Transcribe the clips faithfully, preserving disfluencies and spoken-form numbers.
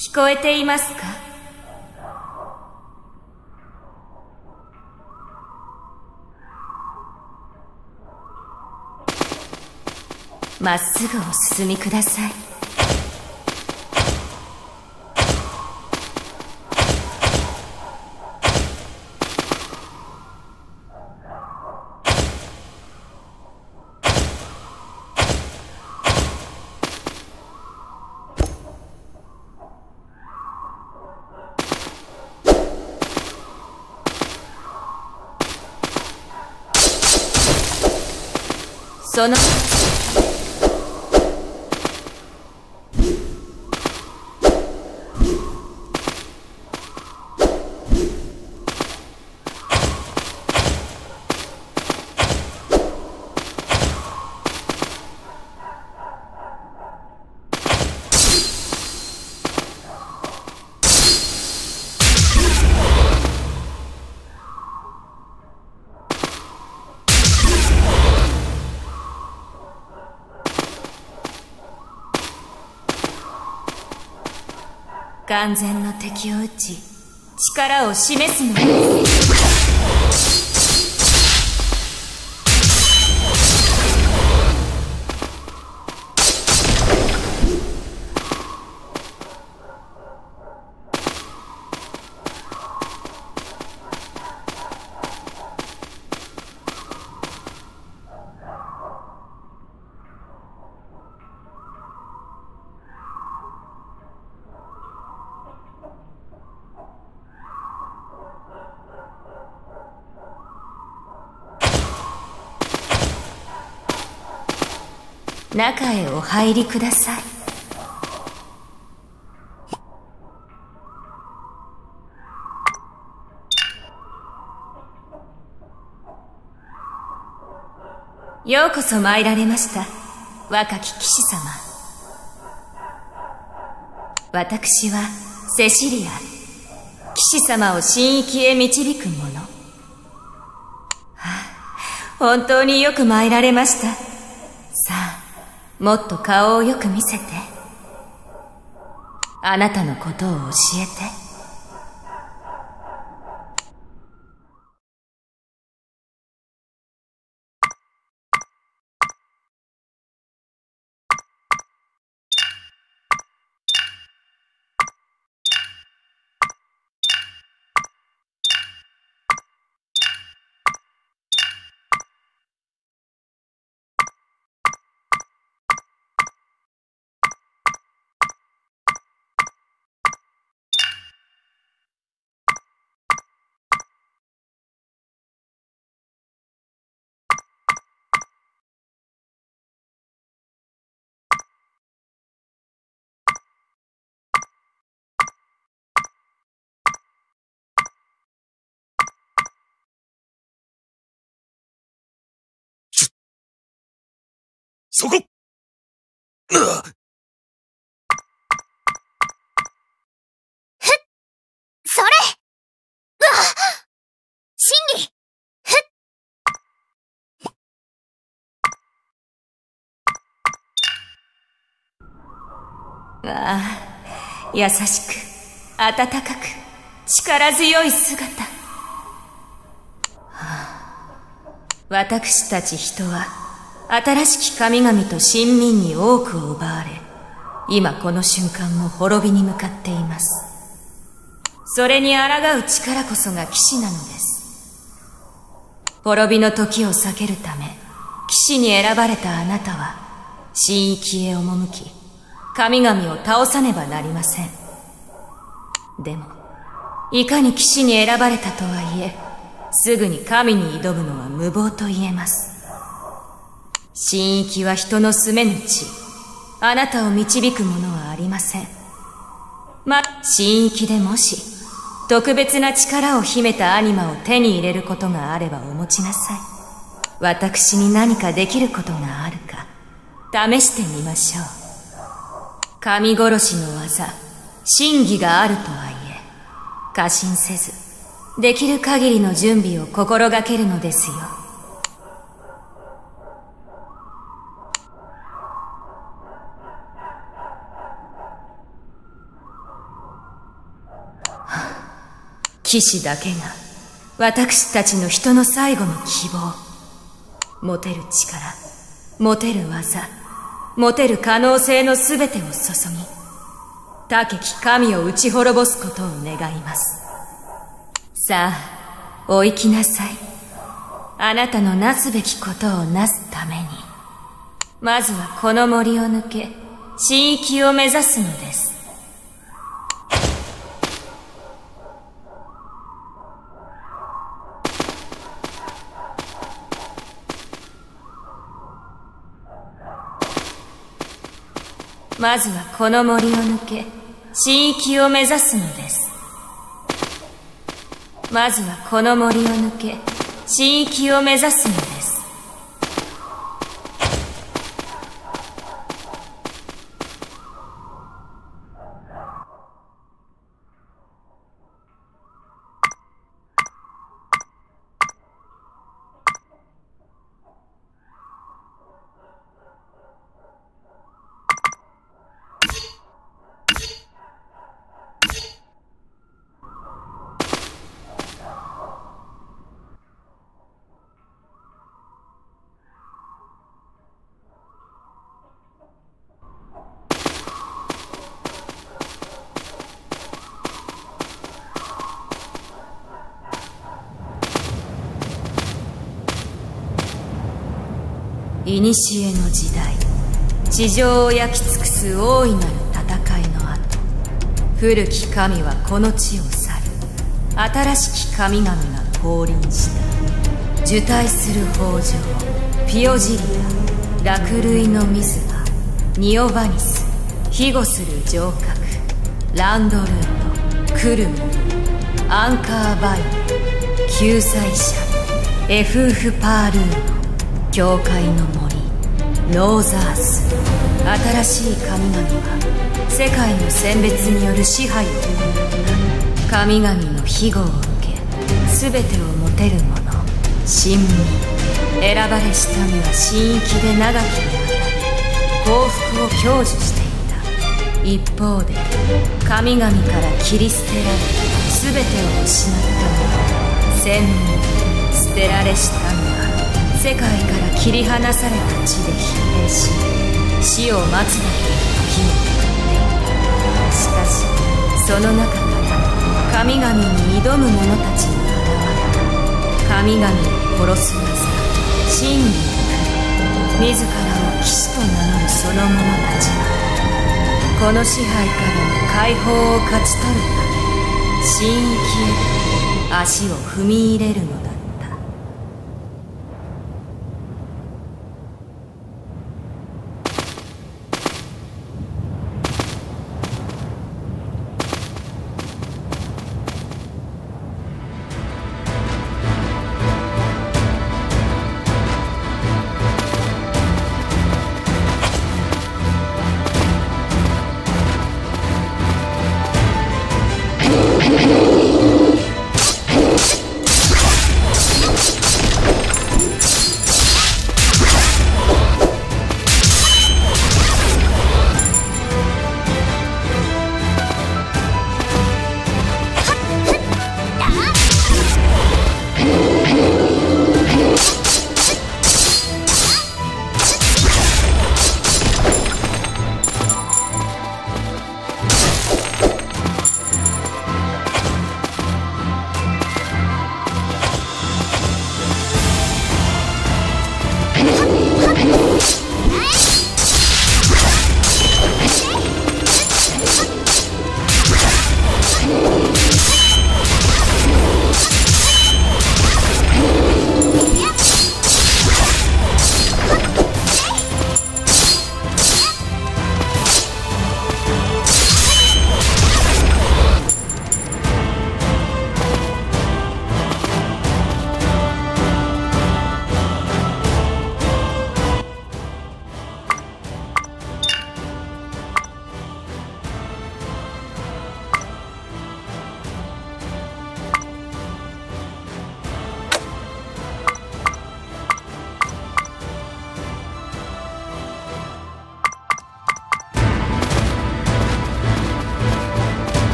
聞こえていますか？まっすぐお進みください。 その完全の敵を撃ち、力を示すのです中へお入りください。ようこそ参られました、若き騎士様。私はセシリア、騎士様を神域へ導く者。はあ、本当によく参られました。さあ、 もっと顔をよく見せて。あなたのことを教えて。 そこ！ふっ！それ！うわ！真理！ふっ！ああ、優しく、温かく、力強い姿。はあ、私たち人は、 新しき神々と神民に多くを奪われ、今この瞬間も滅びに向かっています。それに抗う力こそが騎士なのです。滅びの時を避けるため、騎士に選ばれたあなたは、神域へ赴き、神々を倒さねばなりません。でも、いかに騎士に選ばれたとはいえ、すぐに神に挑むのは無謀と言えます。 神域は人の住めぬ地。あなたを導くものはありません。ま、神域でもし、特別な力を秘めたアニマを手に入れることがあればお持ちなさい。私に何かできることがあるか、試してみましょう。神殺しの技、神技があるとはいえ、過信せず、できる限りの準備を心がけるのですよ。騎士だけが私たちの人の最後の希望。持てる力、持てる技、持てる可能性の全てを注ぎ、高き神を打ち滅ぼすことを願います。さあ、お行きなさい。あなたのなすべきことをなすために、まずはこの森を抜け、神域を目指すのです。まずはこの森を抜け、神域を目指すのです。まずはこの森を抜け、神域を目指すのです。古の時代、地上を焼き尽くす大いなる戦いの後、古き神はこの地を去る。新しき神々が降臨した。受胎する豊穣、ピオジリア、落雷の水場、ニオバニス、庇護する城郭、ランドルート、クルモ、アンカーバイン、救済者、エフーフパールーノ、教会の森、ノーザース。新しい神々は世界の選別による支配を行った。神々の庇護を受け、全てを持てる者、神民。選ばれし民は神域で長きにわたり幸福を享受していた。一方で神々から切り捨てられ、全てを失った者、先民。捨てられし民は世界から切り離された地で疲弊し、死を待つだけの時をた。しかしその中から神々に挑む者たちに現れた。神々を殺す技、真理を食い、自らを騎士と名乗るその者たちは、この支配からの解放を勝ち取るため神域へ足を踏み入れるのだ。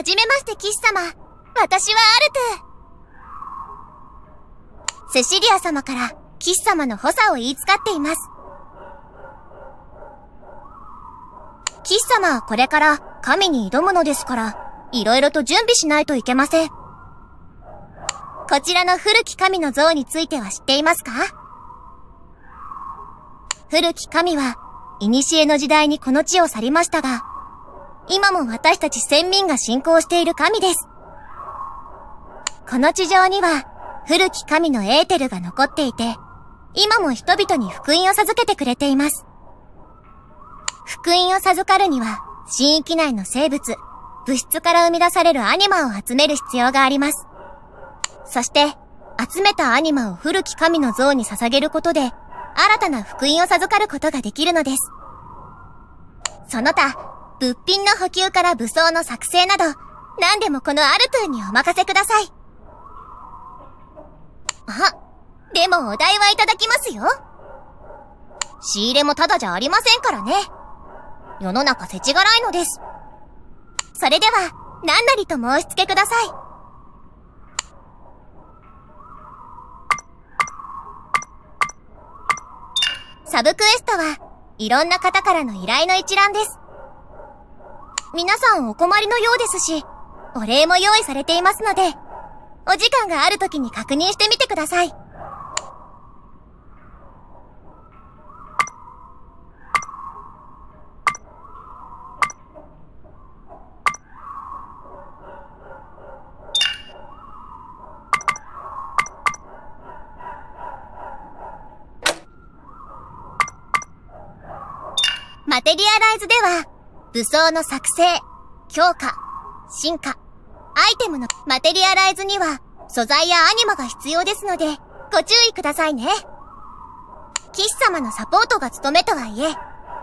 はじめまして騎士様。私はアルトゥ。セシリア様から騎士様の補佐を言い使っています。騎士様はこれから神に挑むのですから、いろいろと準備しないといけません。こちらの古き神の像については知っていますか？古き神は、古の時代にこの地を去りましたが、今も私たち先民が信仰している神です。この地上には、古き神のエーテルが残っていて、今も人々に福音を授けてくれています。福音を授かるには、神域内の生物、物質から生み出されるアニマを集める必要があります。そして、集めたアニマを古き神の像に捧げることで、新たな福音を授かることができるのです。その他、物品の補給から武装の作成など、何でもこのアルトゥにお任せください。あ、でもお代はいただきますよ。仕入れもただじゃありませんからね。世の中世知辛いのです。それでは、何なりと申し付けください。サブクエストはいろんな方からの依頼の一覧です。皆さんお困りのようですし、お礼も用意されていますので、お時間がある時に確認してみてください。マテリアライズでは、武装の作成、強化、進化、アイテムのマテリアライズには、素材やアニマが必要ですので、ご注意くださいね。騎士様のサポートが務めとはいえ、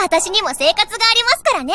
私にも生活がありますからね。